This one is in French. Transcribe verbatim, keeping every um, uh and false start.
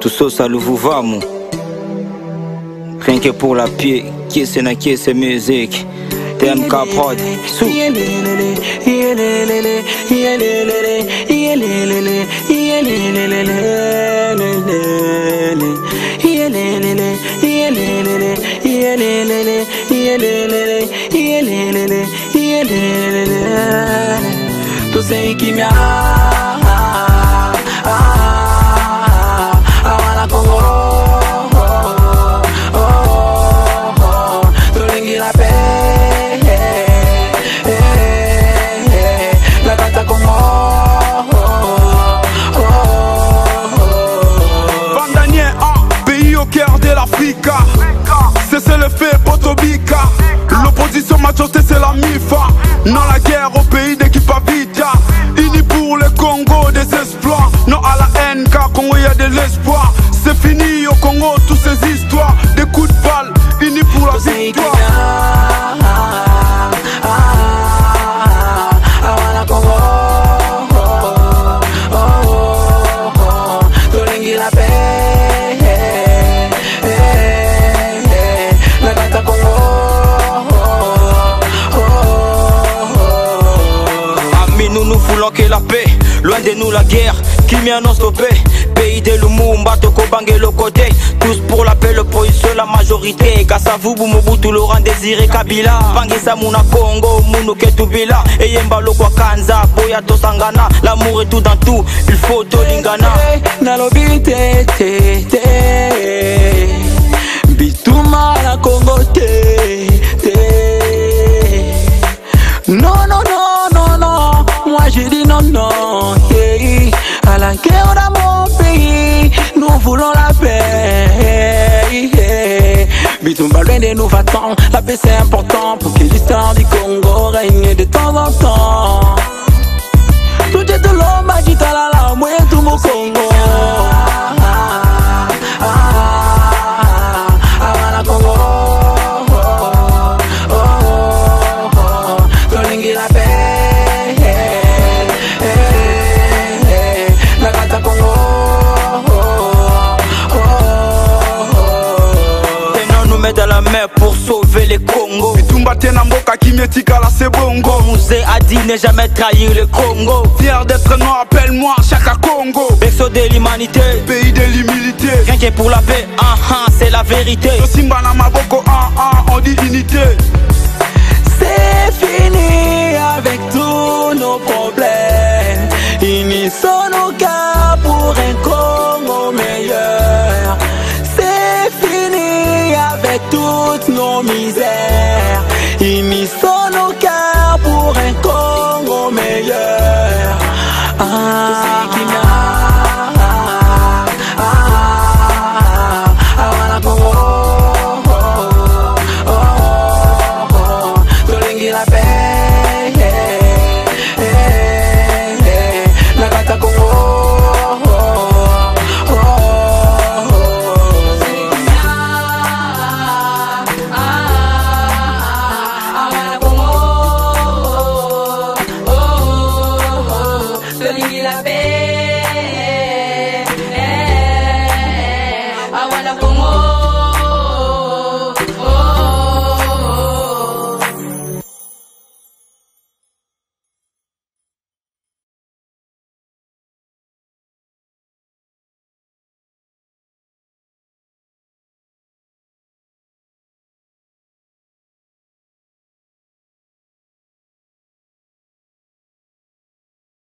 tout ça le vouvamu. Rien que pour la pied, qui c'est na qui c'est musique. T'aimes capote, sous. Tu sei que me c'est le fait Potobika. L'opposition majorité c'est la MIFA. Non la guerre au pays de Kipavita. Unis pour le Congo des exploits. Non à la haine car Congo y a de l'espoir. C'est fini au Congo toutes ces histoires. Des coups de balle, unis pour la victoire. Que la paix, loin de nous la guerre, qui m'y annonce stopé. Pays de Lumumba, Toko Bangé, le côté. Tous pour la paix, l'opposition, la majorité. Kassavu, Mobutu, Laurent Désiré, Kabila. Bangisa, Mouna, Congo, Mouno, Ketubila. Et Yemba, Lokwa, Kanza, Boya, Tosangana. L'amour est tout dans tout, il faut Tolingana. Nalobi, te, te, te. Bitouma, la Congo, te, te. Non, non, non. Moi je dis non non, yeah. À la guerre dans mon pays, nous voulons la paix, yeah. Bitumba loin de nous va-t'en, la paix c'est important pour que l'histoire du Congo règne de temps en temps. Tout est de l'homme à Kitala, la moyen tout mon Congo. Pour sauver le Congo, Bitumba tena mboka kimietika la sebongo. Musée a dit ne jamais trahir le Congo. Fier d'être noir, appelle-moi Chaka Congo. Berceau de l'humanité, pays de l'humilité. Rien que pour la paix, ah ah, c'est la vérité. Le Simba na maboko, ah ah, on dit unité. C'est fini avec tous nos problèmes. Unissons-nous car pour un Congo meilleur. Toutes nos misères, unissons.